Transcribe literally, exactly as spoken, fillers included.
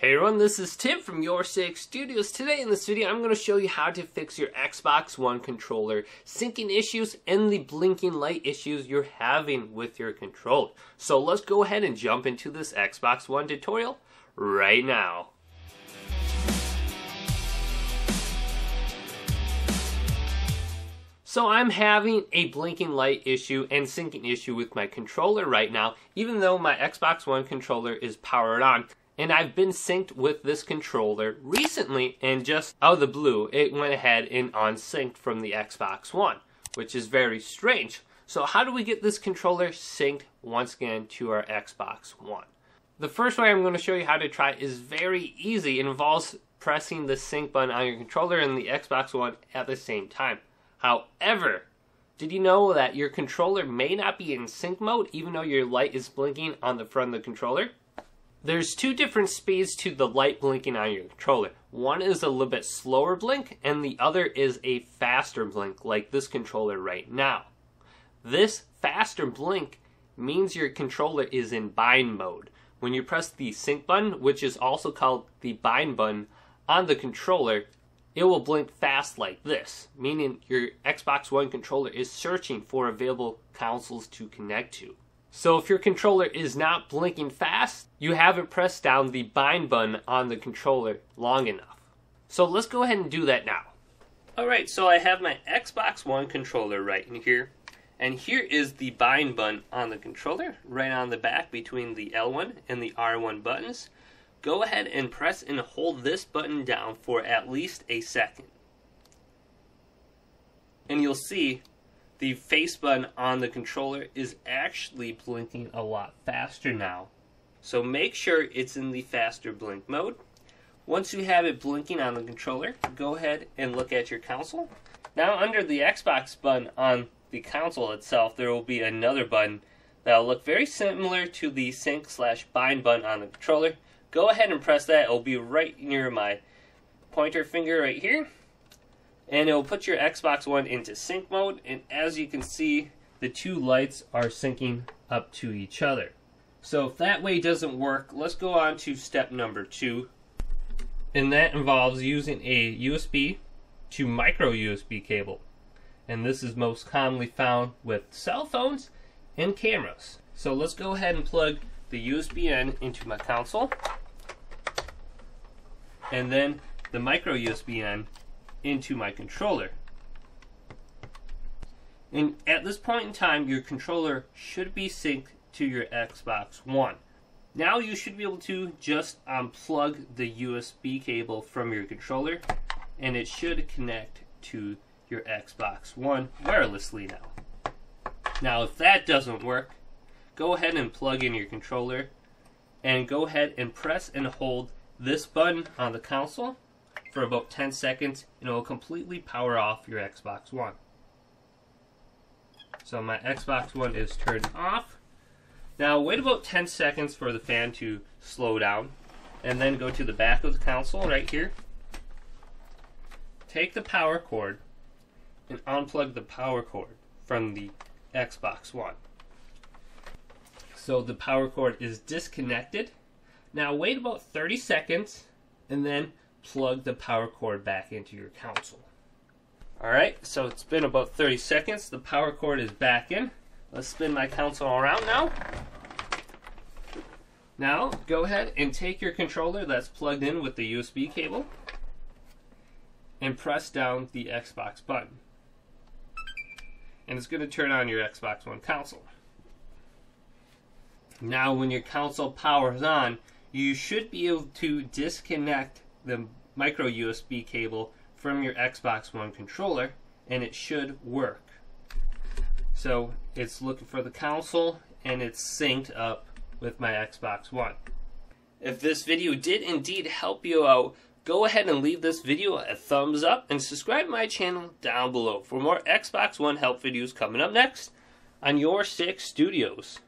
Hey everyone, this is Tim from YourSix Studios. Today in this video, I'm going to show you how to fix your Xbox One controller syncing issues and the blinking light issues you're having with your controller. So let's go ahead and jump into this Xbox One tutorial right now. So I'm having a blinking light issue and syncing issue with my controller right now, even though my Xbox One controller is powered on. And I've been synced with this controller recently, and just out of the blue, it went ahead and unsynced from the Xbox One, which is very strange. So how do we get this controller synced once again to our Xbox One? The first way I'm going to show you how to try is very easy. It involves pressing the sync button on your controller and the Xbox One at the same time. However, did you know that your controller may not be in sync mode even though your light is blinking on the front of the controller? There's two different speeds to the light blinking on your controller. One is a little bit slower blink and the other is a faster blink, like this controller right now. This faster blink means your controller is in bind mode. When you press the sync button, which is also called the bind button, on the controller, it will blink fast like this, meaning your Xbox One controller is searching for available consoles to connect to. So if your controller is not blinking fast, you haven't pressed down the bind button on the controller long enough. So let's go ahead and do that now. Alright, so I have my Xbox One controller right in here. And here is the bind button on the controller, right on the back between the L one and the R one buttons. Go ahead and press and hold this button down for at least a second. And you'll see the face button on the controller is actually blinking a lot faster now. So make sure it's in the faster blink mode. Once you have it blinking on the controller, go ahead and look at your console. Now under the Xbox button on the console itself, there will be another button that will look very similar to the sync slash bind button on the controller. Go ahead and press that. It will be right near my pointer finger right here. And it will put your Xbox One into sync mode, and as you can see, the two lights are syncing up to each other. So if that way doesn't work, let's go on to step number two, and that involves using a U S B to micro U S B cable. And this is most commonly found with cell phones and cameras. So let's go ahead and plug the U S B in into my console, and then the micro U S B in into my controller. And at this point in time, your controller should be synced to your Xbox One. Now you should be able to just unplug the U S B cable from your controller, and it should connect to your Xbox One wirelessly now. Now if that doesn't work, go ahead and plug in your controller, and go ahead and press and hold this button on the console for about ten seconds, and it will completely power off your Xbox One. So my Xbox One is turned off. Now wait about ten seconds for the fan to slow down, and then go to the back of the console right here. Take the power cord and unplug the power cord from the Xbox One. So the power cord is disconnected. Now wait about thirty seconds, and then plug the power cord back into your console. Alright, so it's been about thirty seconds. The power cord is back in. Let's spin my console around now. Now, go ahead and take your controller that's plugged in with the U S B cable and press down the Xbox button. And it's going to turn on your Xbox One console. Now, when your console powers on, you should be able to disconnect the micro U S B cable from your Xbox One controller, and it should work. So it's looking for the console, and it's synced up with my Xbox One. If this video did indeed help you out, go ahead and leave this video a thumbs up and subscribe to my channel down below for more Xbox One help videos coming up next on YourSix Studios.